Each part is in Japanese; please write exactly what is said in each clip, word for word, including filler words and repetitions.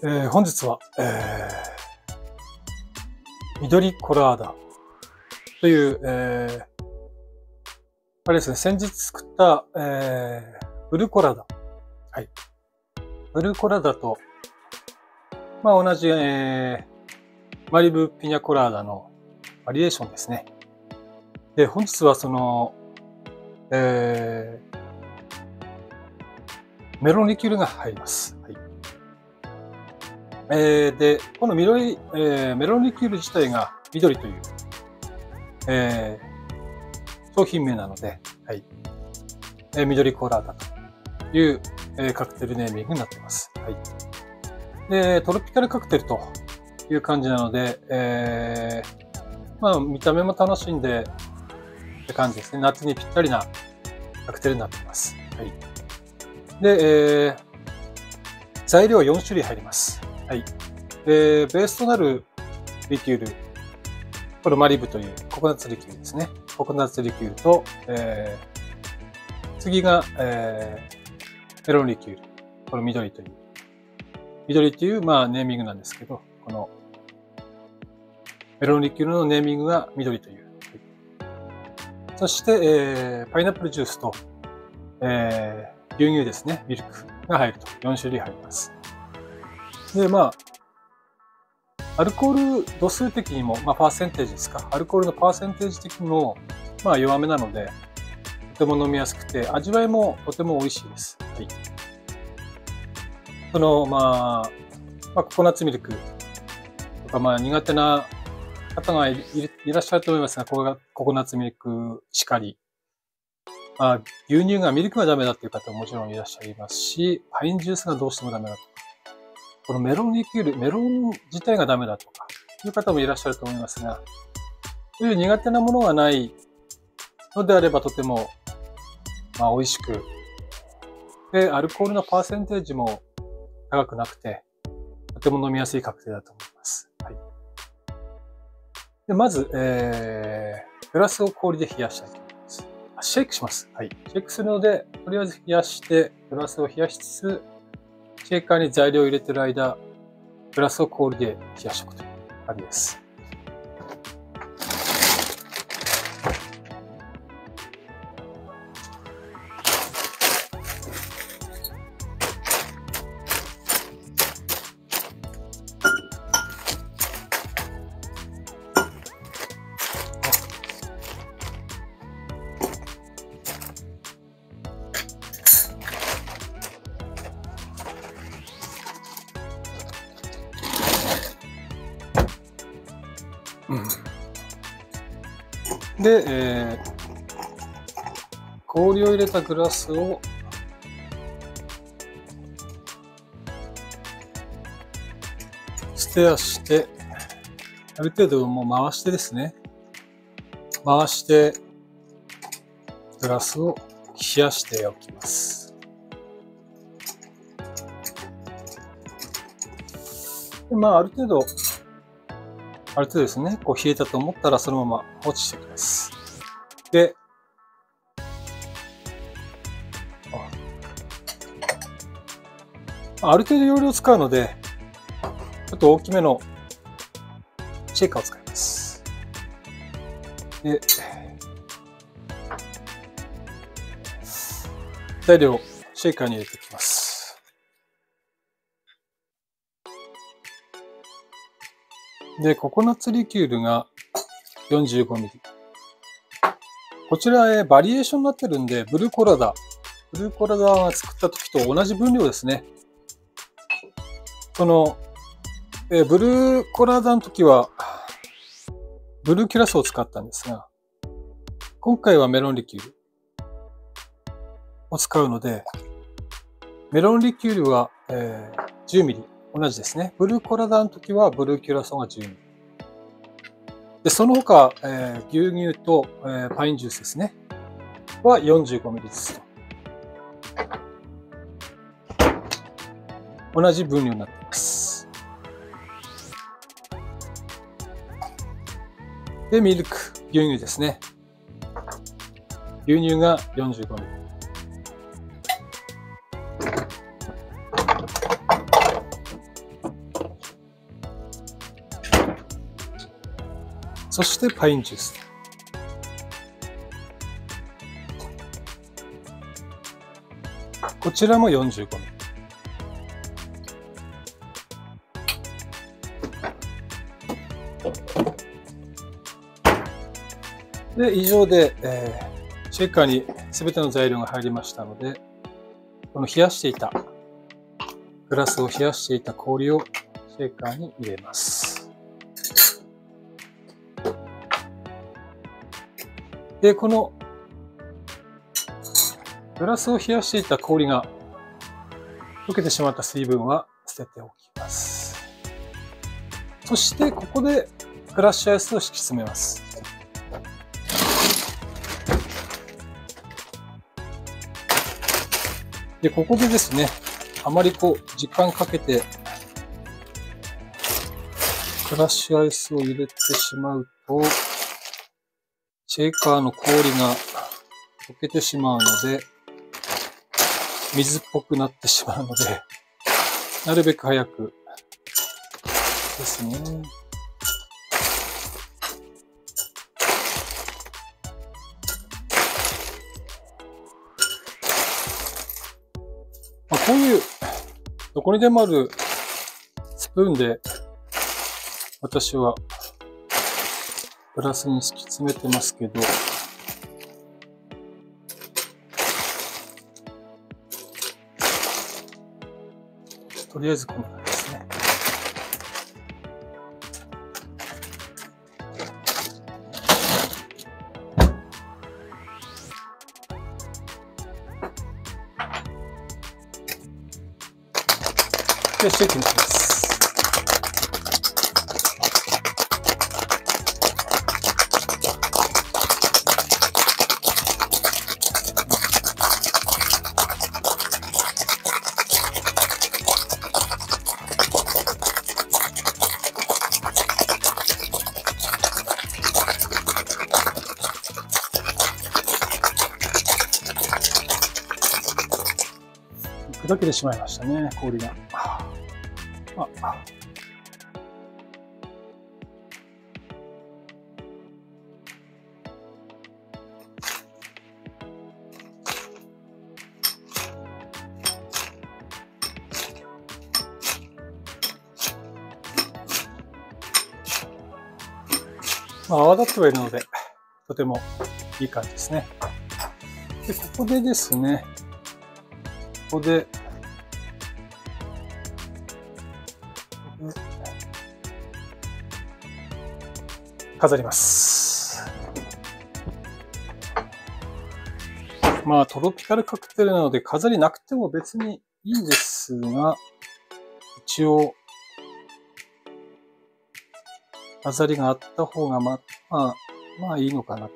えー、本日は、えー、緑コラーダという、えー、あれですね、先日作った、えー、ブルコラーダ。はい。ブルコラーダと、まあ同じ、えー、マリブピニャコラーダのバリエーションですね。で、本日はその、えー、メロンリキュールが入ります。はい。えー、で、この緑、えー、メロンリキュール自体が緑という、えー、商品名なので、はい。えー、緑コラーダという、えー、カクテルネーミングになっています。はい。で、トロピカルカクテルという感じなので、えー、まあ、見た目も楽しんで、って感じですね。夏にぴったりなカクテルになっています。はい。で、えー、材料はよん種類入ります。はい。で、ベースとなるリキュール。これマリブというココナッツリキュールですね。ココナッツリキュールと、えー、次が、えー、メロンリキュール。この緑という。緑という、まあ、ネーミングなんですけど、このメロンリキュールのネーミングが緑という。そして、えー、パイナップルジュースと、えー、牛乳ですね、ミルクが入るとよん種類入ります。で、まあ、アルコール度数的にも、まあ、パーセンテージですか、アルコールのパーセンテージ的にも、まあ、弱めなので、とても飲みやすくて、味わいもとても美味しいです。はい。その、まあ、まあ、ココナッツミルクとか、まあ、苦手な方が い, いらっしゃると思いますが、ここがココナッツミルクしかり、まあ、牛乳がミルクがダメだっていう方ももちろんいらっしゃいますし、パインジュースがどうしてもダメだと。このメロンリキュール、メロン自体がダメだとか、いう方もいらっしゃると思いますが、そういう苦手なものがないのであればとても、まあ、美味しく、で、アルコールのパーセンテージも高くなくて、とても飲みやすいカクテルだと思います。はい。でまず、えー、グラスを氷で冷やしたいと思います。あ、シェイクします。はい。シェイクするので、とりあえず冷やして、グラスを冷やしつつ、シェイカーに材料を入れてる間、グラスを氷で冷やしておくという感じです。うん、で、えー、氷を入れたグラスをステアして、ある程度もう回してですね、回してグラスを冷やしておきます。でまあ、ある程度ある程度ですね、こう冷えたと思ったらそのまま放置しておきます。で、ある程度容量使うので、ちょっと大きめのシェイカーを使います。で、材料をシェイカーに入れていきます。で、ココナッツリキュールが よんじゅうごミリ。こちら、えー、バリエーションになってるんで、ブルーコラーダ。ブルーコラーダが作った時と同じ分量ですね。その、えー、ブルーコラーダの時は、ブルーキュラスを使ったんですが、今回はメロンリキュールを使うので、メロンリキュールは、えー、じゅうミリ。同じですね。ブルーコラーダの時はブルーキュラソーがじゅうミリ。で、その他、えー、牛乳と、えー、パインジュースですね。はよんじゅうごミリずつと。同じ分量になっています。で、ミルク、牛乳ですね。牛乳がよんじゅうごミリ。そしてパインジュース。こちらもよんじゅうごミリ。で、以上で、えー、シェイカーに全ての材料が入りましたので、この冷やしていた、グラスを冷やしていた氷をシェイカーに入れます。で、このグラスを冷やしていた氷が溶けてしまった水分は捨てておきます。そして、ここでクラッシュアイスを敷き詰めます。で、ここでですね、あまりこう、時間かけて、クラッシュアイスを入れてしまうと、シェイカーの氷が溶けてしまうので、水っぽくなってしまうので、なるべく早くですね。まあ、こういう、どこにでもあるスプーンで、私はグラスに敷き詰めてますけど、とりあえずこんな感じですね。で、シェイクにします。砕けてしまいましたね、氷が。ああ、まあ、泡立ってはいるので、とてもいい感じですね。で、ここでですね、ここで飾ります。まあ、トロピカルカクテルなので飾りなくても別にいいんですが、一応、飾りがあった方がま、まあ、まあいいのかなと。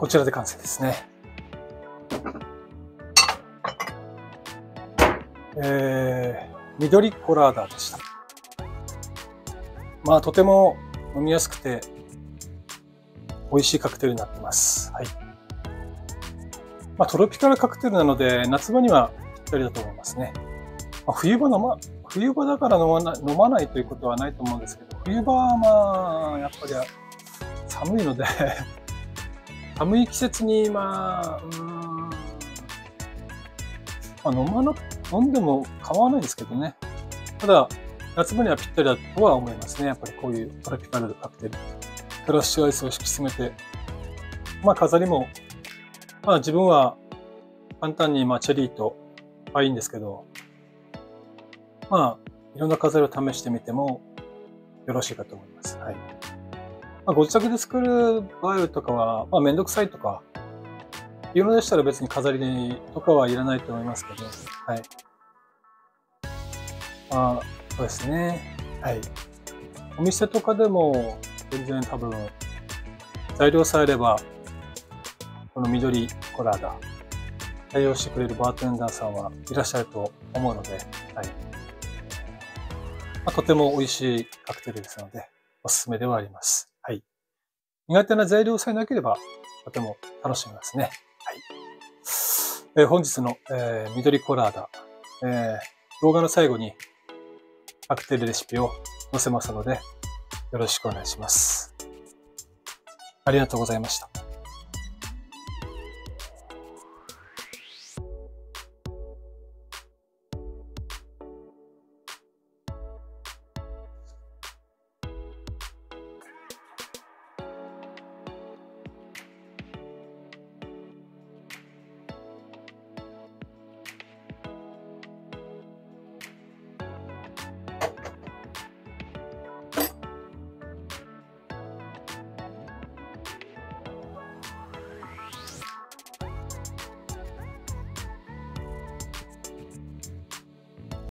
こちらで完成ですね。えー、緑コラーダでした。まあ、とても飲みやすくて美味しいカクテルになってます。はい。まあ、トロピカルカクテルなので夏場にはぴったりだと思いますね。まあ、冬場の、ま、冬場だから飲まない、飲まないということはないと思うんですけど、冬場はまあ、やっぱり寒いので、寒い季節に、まあ、うーん、まあ、飲まなく、飲んでも構わないんですけどね。ただ、夏場にはぴったりだとは思いますね。やっぱりこういうトロピカルカクテル。クラッシュアイスを敷き詰めて、まあ飾りも、まあ自分は簡単にまあチェリーとパインですけど、まあいろんな飾りを試してみてもよろしいかと思います。はい。ご自宅で作る場合とかは、まあ、めんどくさいとか、いうのでしたら別に飾りとかはいらないと思いますけど、はい。まあ、そうですね。はい。お店とかでも全然多分、材料さえあれば、この緑コラーが対応してくれるバーテンダーさんはいらっしゃると思うので、はい、まあ、とても美味しいカクテルですので、おすすめではあります。はい、苦手な材料さえなければ、とても楽しみですね。はい、えー、本日の、えー、緑コラーダ、えー、動画の最後にカクテルレシピを載せますので、よろしくお願いします。ありがとうございました。